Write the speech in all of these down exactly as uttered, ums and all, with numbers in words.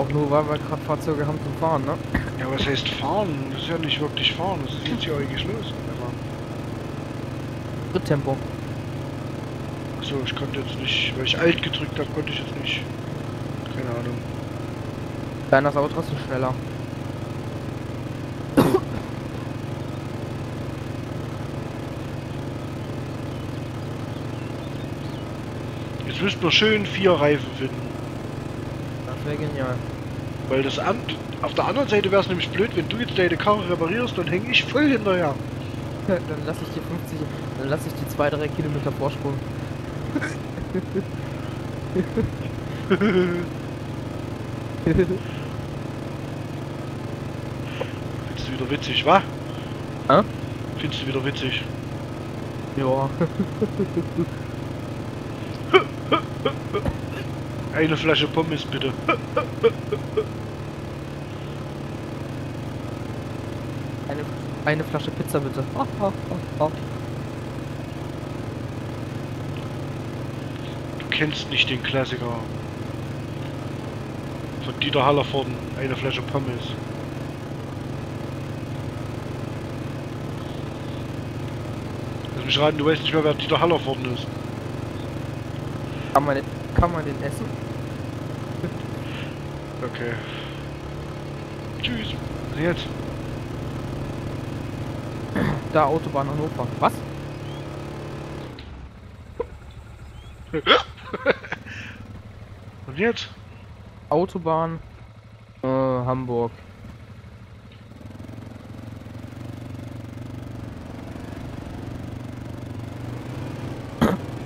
Auch nur, weil wir gerade Fahrzeuge haben zum Fahren, ne? Ja, was heißt fahren? Das ist ja nicht wirklich fahren, das sieht ja eigentlich los. Schritttempo. Achso, ich konnte jetzt nicht, weil ich alt gedrückt habe, konnte ich jetzt nicht. Keine Ahnung. Deines Auto ist schneller. Jetzt müssten wir schön vier Reifen finden. Das wäre genial. Weil das an, auf der anderen Seite wäre es nämlich blöd, wenn du jetzt deine Karre reparierst, dann hänge ich voll hinterher. Dann lasse ich die fünfzig, dann lasse ich die zwei, drei Kilometer Vorsprung. Findest du wieder witzig, wa? Hä? Findest du wieder witzig? Ja. Eine Flasche Pommes bitte. Eine Eine Flasche Pizza bitte. Oh, oh, oh, oh. Du kennst nicht den Klassiker von Dieter Hallervorden, eine Flasche Pommes. Lass mich raten, du weißt nicht mehr, wer Dieter Hallervorden ist. Kann man den, kann man den essen? Okay. Tschüss. Und jetzt? Da, Autobahn Hannover. Was? Und jetzt? Autobahn äh, Hamburg.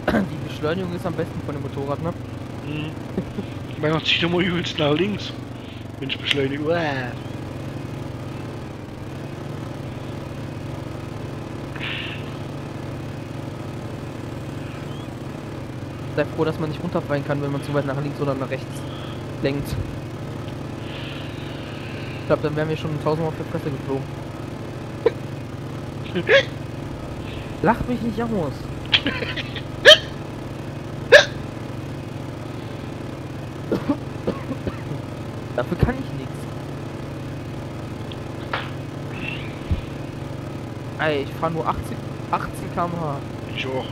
Die Beschleunigung ist am besten von dem Motorrad, ne? Mhm. Ich meine, man zieht immer übelst nach links, wenn ich beschleunige. Wow. Sei froh, dass man nicht runterfallen kann, wenn man zu weit nach links oder nach rechts lenkt. Ich glaube, dann wären wir schon tausendmal auf der Fresse geflogen. Lach mich nicht aus. Dafür kann ich nichts. Ey, ich fahre nur achtzehn, achtzehn Kilometer pro Stunde. Ich auch.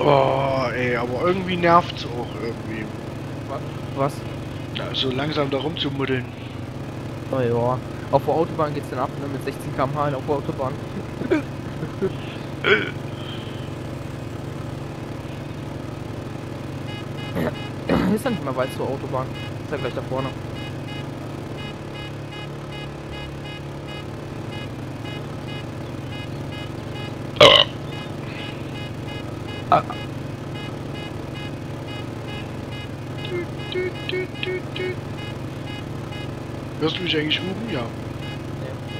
Oh, ey, aber irgendwie nervt's auch irgendwie. Was? Na, so langsam da rumzumuddeln. Oh ja, auf der Autobahn geht's dann ab, ne? Mit sechzehn Kilometer pro Stunde auf der Autobahn. Ist ja nicht mehr weit zur Autobahn. Ist ja gleich da vorne. Hörst du mich eigentlich hupen? Ja. Nee.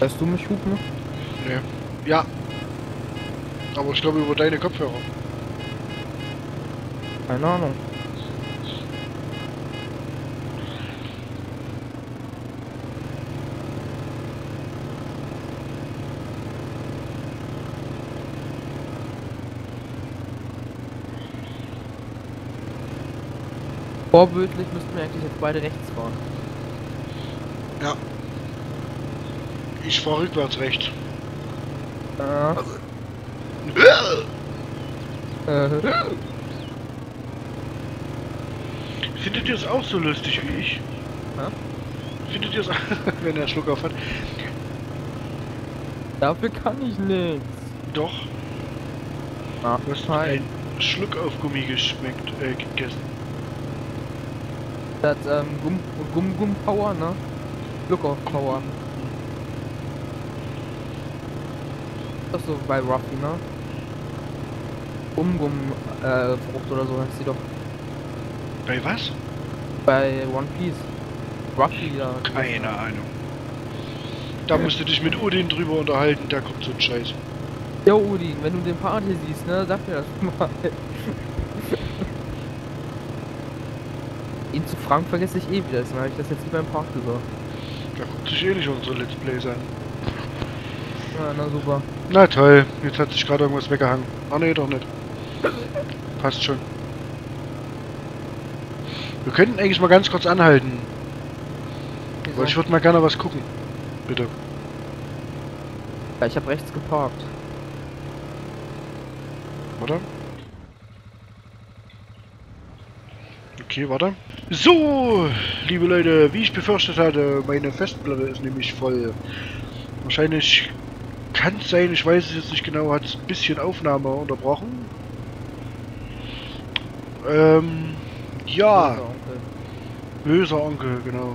Hörst du mich hupen? Nee. Ja. Aber ich glaube über deine Kopfhörer. Keine Ahnung. Vorbildlich müssten wir eigentlich jetzt beide rechts fahren. Ja. Ich fahre rückwärts rechts. Ja. Also. Äh. Findet ihr es auch so lustig wie ich? Ja? Findet ihr es auch, wenn er Schluck auf hat? Dafür kann ich nichts. Doch. Ah, du hast einen Schluck auf Gummi geschmeckt, äh, gegessen. Das ähm, Gum-Gum-Power, ne? Look-Off-Power. Das ist so bei Ruffy, ne? Gum-Gum-Frucht oder so heißt sie doch. Bei was? Bei One Piece. Ruffy, ja. Keine Ahnung. Da musst du dich mit Udin drüber unterhalten, da kommt so ein Scheiß. Jo, Udin, wenn du den Party siehst, ne? Sag mir das mal. Ihn zu fragen vergesse ich eh wieder, deswegen habe ich das jetzt lieber im Park gesagt. Da guckt sich eh nicht unsere Let's Plays an. Na, na super. Na toll, jetzt hat sich gerade irgendwas weggehangen. Ah ne, doch nicht. Passt schon. Wir könnten eigentlich mal ganz kurz anhalten. Wieso? Weil ich würde mal gerne was gucken. Bitte. Ja, ich habe rechts geparkt. Warte. Okay, warte. So, liebe Leute, wie ich befürchtet hatte, meine Festplatte ist nämlich voll. Wahrscheinlich kann es sein, ich weiß es jetzt nicht genau, hat es ein bisschen Aufnahme unterbrochen. Ähm, ja. Böser Onkel. Böser Onkel, genau.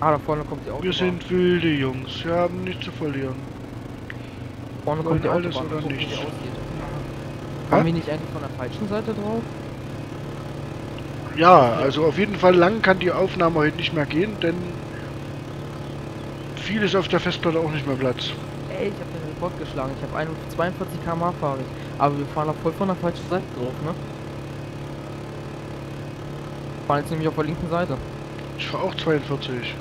Ah, da vorne kommt die Autobahn. Wir sind wilde Jungs, wir haben nichts zu verlieren. Vorne kommt die Autobahn, alles oder nichts. Haben wir nicht eigentlich von der falschen Seite drauf? Ja, also auf jeden Fall lang kann die Aufnahme heute nicht mehr gehen, denn vieles auf der Festplatte auch nicht mehr Platz. Ey, ich hab den Rekord geschlagen, ich hab zweiundvierzig Kilometer pro Stunde fahre ich, aber wir fahren auch voll von der falschen Seite drauf, ne? Wir fahren jetzt nämlich auf der linken Seite. Ich fahre auch zweiundvierzig.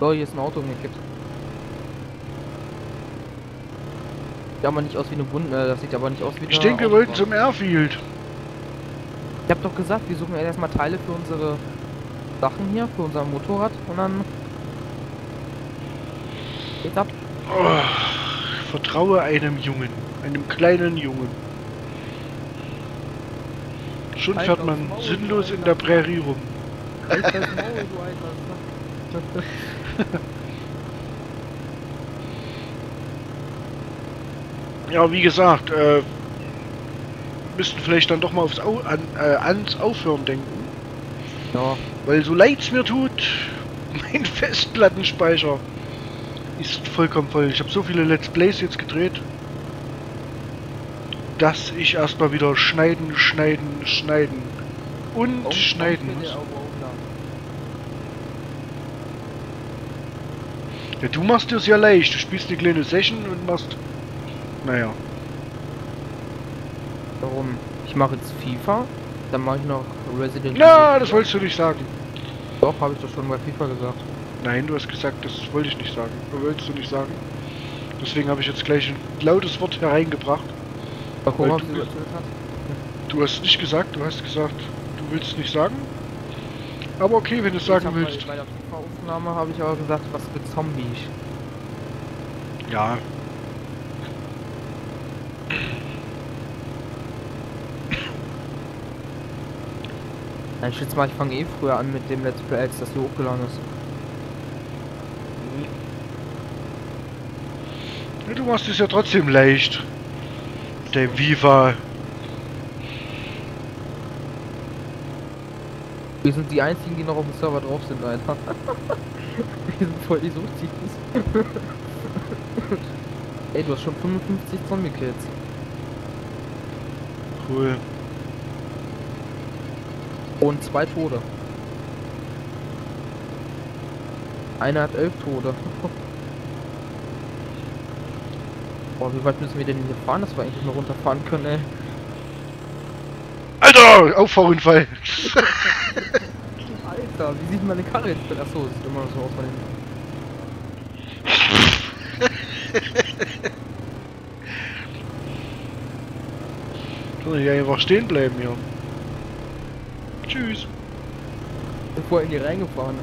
So, hier ist ein Auto umgekippt. Sieht aber nicht aus wie eine Bund, äh, das sieht aber nicht aus wie eine. Ich denke, wir wollten zum Airfield. Ich hab doch gesagt, wir suchen erstmal Teile für unsere Sachen hier, für unser Motorrad und dann geht's ab. Oh, ich vertraue einem Jungen, einem kleinen Jungen. Schon Alter, fährt man Maul, sinnlos in der Prärie rum. Alter, Maul, du Alter. Ja, wie gesagt, äh, müssten vielleicht dann doch mal aufs Au an, äh, ans Aufhören denken. Ja. Weil so leid es mir tut, mein Festplattenspeicher ist vollkommen voll. Ich habe so viele Let's Plays jetzt gedreht, dass ich erstmal wieder schneiden, schneiden, schneiden und auf, schneiden auf, muss. Auf, auf, auf. Ja, du machst es ja leicht. Du spielst eine kleine Session und machst... Naja. Warum? Ich mache jetzt FIFA, dann mache ich noch Resident Evil. Ja, das wolltest du nicht sagen. Doch, habe ich doch schon bei FIFA gesagt. Nein, du hast gesagt, das wollte ich nicht sagen. Das wolltest du nicht sagen. Deswegen habe ich jetzt gleich ein lautes Wort hereingebracht. Warum hast du das gesagt? Du hast nicht gesagt, du hast gesagt, du willst es nicht sagen. Aber okay, wenn du es sagen willst. Bei der FIFA-Aufnahme habe ich aber gesagt, was für Zombies. Ja. Ich schätze mal, ich fange eh früher an mit dem Let's Play, als das hier hochgeladen ist. Ja, du machst es ja trotzdem leicht. Der Viva. Wir sind die einzigen, die noch auf dem Server drauf sind, Alter. Wir sind voll die Suchtis. Ey, du hast schon fünfundfünfzig Zombie-Kills. Cool. Und zwei Tode. Einer hat elf Tode. Boah, wie weit müssen wir denn hier fahren, dass wir eigentlich mal runterfahren können, ey? Alter! Auffahrunfall! Alter, wie sieht meine Karre jetzt? Achso, sieht immer so aus von hinten. Kann ich einfach stehen bleiben hier. Tschüss. Bevor in die reingefahren.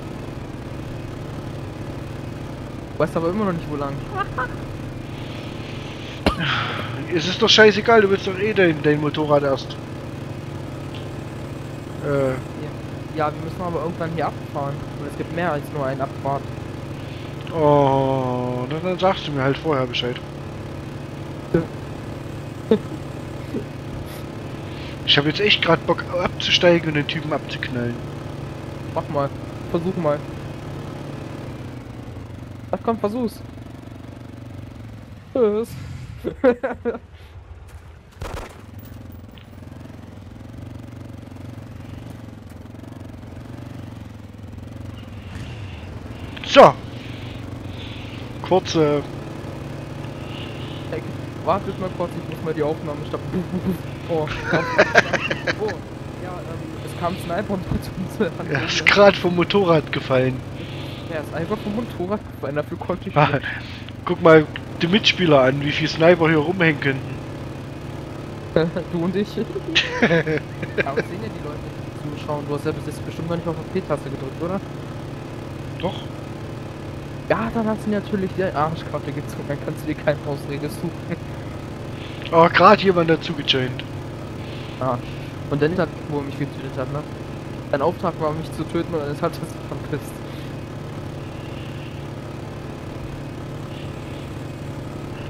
Du weißt aber immer noch nicht, wo lang. Es ist doch scheißegal, du willst doch eh dein, dein Motorrad erst. Äh. Ja, wir müssen aber irgendwann hier abfahren. Und es gibt mehr als nur einen Abfahrt. Oh, dann, dann sagst du mir halt vorher Bescheid. Ich habe jetzt echt gerade Bock abzusteigen und den Typen abzuknallen. Mach mal. Versuch mal. Ach komm, versuch's. Tschüss. So. Kurze... Hey, wartet mal kurz, ich muss mal die Aufnahme stoppen. Oh, oh, ja, ähm, es kam ein Sniper und zu uns. Er ist gerade vom Motorrad gefallen. Er ist einfach vom Motorrad gefallen, dafür konnte ich nicht. Guck mal die Mitspieler an, wie viele Sniper hier rumhängen könnten. Du und ich. Aber sehen ja die Leute, die zuschauen. Du hast ja bis jetzt bestimmt noch nicht auf die P-Taste gedrückt, oder? Doch. Ja, dann hast du natürlich die Arschkarte gezogen. Dann kannst du dir keinen Ausrede suchen. Oh, gerade jemand dazu gejoint. Ah. Und dann hat, wo er mich getötet hat, ne? Sein Auftrag war, mich zu töten, und es hat das verpisst.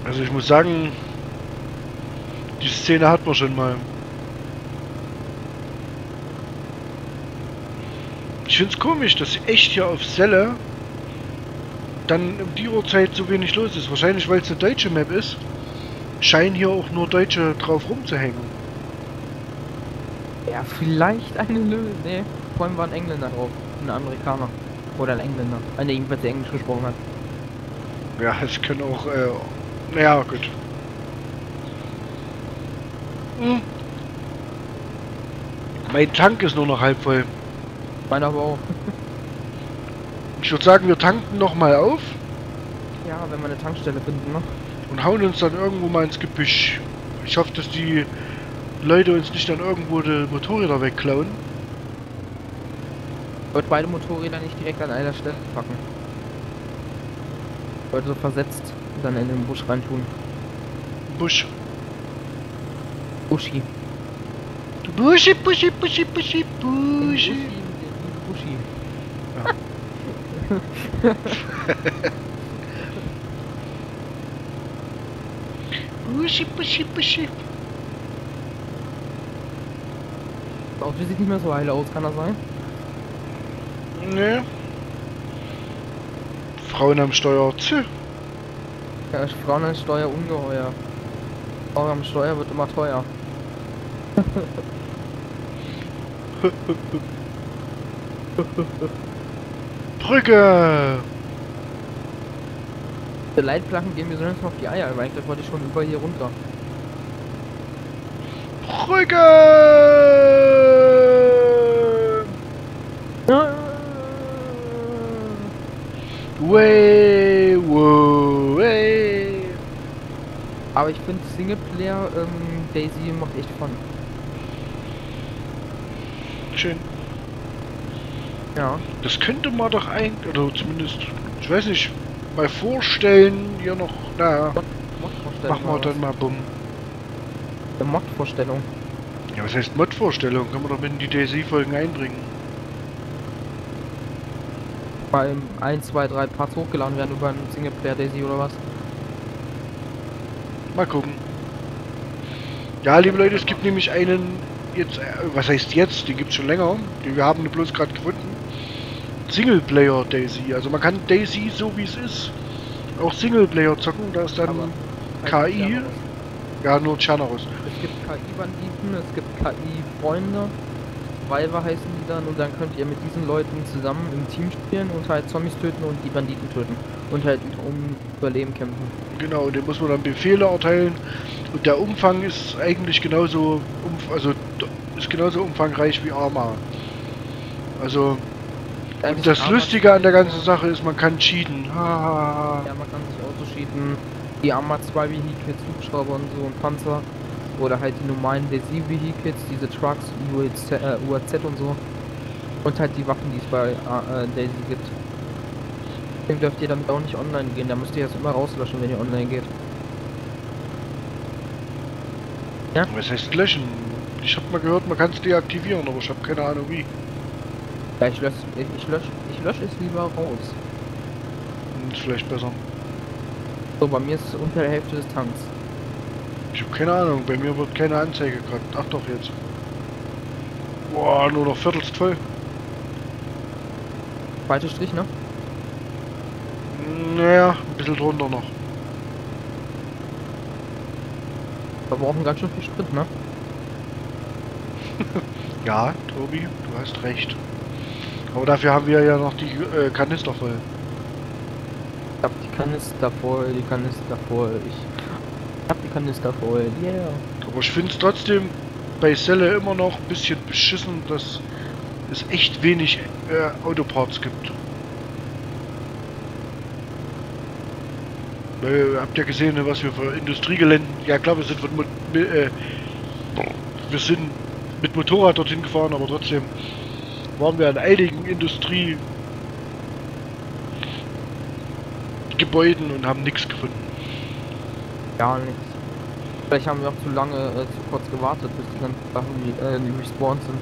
Also ich muss sagen, die Szene hat man schon mal. Ich find's komisch, dass echt hier auf Celle dann um die Uhrzeit so wenig los ist. Wahrscheinlich, weil es eine deutsche Map ist, scheinen hier auch nur Deutsche drauf rumzuhängen. Ja, vielleicht eine Lösung. Ne, vorhin war ein Engländer drauf. Ein Amerikaner. Oder ein Engländer. Einer, jedenfalls, der Englisch gesprochen hat. Ja, es können auch, äh... naja, gut. Hm. Mein Tank ist nur noch halb voll. Meiner aber auch. Ich würde sagen, wir tanken nochmal auf. Ja, wenn wir eine Tankstelle finden, ne? Und hauen uns dann irgendwo mal ins Gebüsch. Ich hoffe, dass die Leute uns nicht dann irgendwo die Motorräder wegklauen. Wollt beide Motorräder nicht direkt an einer Stelle packen. Wollt so versetzt und dann in den Busch reintun. Busch. Buschi. Buschi, Buschi, Buschi, Buschi, Buschi. Buschi. Ja. Buschi, Buschi, Buschi. Auch die sieht nicht mehr so heil aus, kann das sein? Nee. Frauen am Steuer, tschüss. Ja, Frauen am Steuer ungeheuer. Frauen am Steuer wird immer teuer. Brücke! Die Leitplanken gehen mir so jetzt mal auf die Eier, weil eigentlich wollte ich schon über hier runter. Brücke! Way, wow, way. Aber ich finde Singleplayer ähm, DayZ macht echt Fun. Schön. Ja. Das könnte man doch eigentlich, oder zumindest, ich weiß nicht, mal vorstellen, hier noch, naja. Machen wir dann mal bumm. Eine Mod-Vorstellung. Ja, was heißt Mod-Vorstellung? Kann man doch mit in die DayZ-Folgen einbringen. Bei ein, zwei, drei Parts hochgeladen werden über einen Singleplayer DayZ oder was? Mal gucken. Ja, liebe Leute, es gibt nämlich einen jetzt, äh, was heißt jetzt? Den gibt's schon länger. Den wir haben den bloß gerade gefunden. Singleplayer DayZ. Also man kann DayZ so wie es ist auch Singleplayer zocken. Da ist dann aber K I. Ja, nur Tschernarus. Es gibt K I-Banditen, es gibt K I-Freunde. Weiber heißen die dann, und dann könnt ihr mit diesen Leuten zusammen im Team spielen und halt Zombies töten und die Banditen töten und halt um Überleben kämpfen. Genau, und dem muss man dann Befehle erteilen, und der Umfang ist eigentlich genauso umf also ist genauso umfangreich wie Arma. Also und das Arma Lustige an der ganzen Sache ist, man kann cheaten. Ha, ha, ha. Ja, man kann sich autoscheaten. Die Arma zwei Vehicles, Hubschrauber und so und Panzer. Oder halt die normalen DayZ-Vehicles, diese Trucks, U A Z, äh, U A Z und so. Und halt die Waffen, die es bei äh, DayZ gibt. Deswegen dürft ihr damit auch nicht online gehen, da müsst ihr das immer rauslöschen, wenn ihr online geht. Ja? Was heißt löschen? Ich hab mal gehört, man kann es deaktivieren, aber ich habe keine Ahnung wie. Ja, ich lösche ich lösche, ich lösche es lieber raus. Ist vielleicht besser. So, bei mir ist es unter der Hälfte des Tanks. Ich habe keine Ahnung, bei mir wird keine Anzeige gerade. Ach doch jetzt. Boah, nur noch viertelst voll. Weiter Strich, ne? Naja, ein bisschen drunter noch. Wir brauchen ganz schön viel Sprit, ne? Ja, Tobi, du hast recht. Aber dafür haben wir ja noch die äh, Kanister voll. Ich hab die Kanister voll, die Kanister voll. Ich hab die Kanister voll, yeah. Aber ich finde es trotzdem bei Celle immer noch ein bisschen beschissen, dass es echt wenig äh, Autoparts gibt. Äh, habt ihr gesehen, was wir für Industriegeländen... Ja, klar, wir sind von Mo äh, Wir sind mit Motorrad dorthin gefahren, aber trotzdem waren wir an einigen Industriegebäuden und haben nichts gefunden. Ja, nichts. Vielleicht haben wir auch zu lange, äh, zu kurz gewartet, bis die ganzen Sachen, die, äh, die respawned sind.